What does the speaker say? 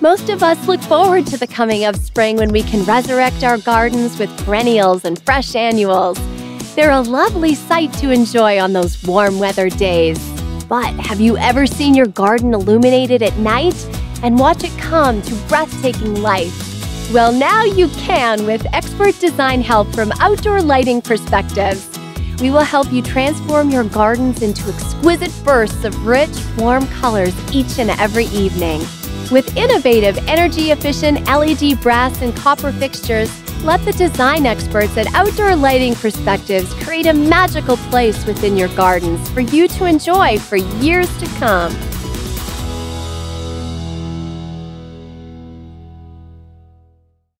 Most of us look forward to the coming of spring when we can resurrect our gardens with perennials and fresh annuals. They're a lovely sight to enjoy on those warm weather days. But have you ever seen your garden illuminated at night and watch it come to breathtaking life? Well, now you can with expert design help from Outdoor Lighting Perspectives. We will help you transform your gardens into exquisite bursts of rich, warm colors each and every evening. With innovative, energy-efficient LED brass and copper fixtures, let the design experts at Outdoor Lighting Perspectives create a magical place within your gardens for you to enjoy for years to come.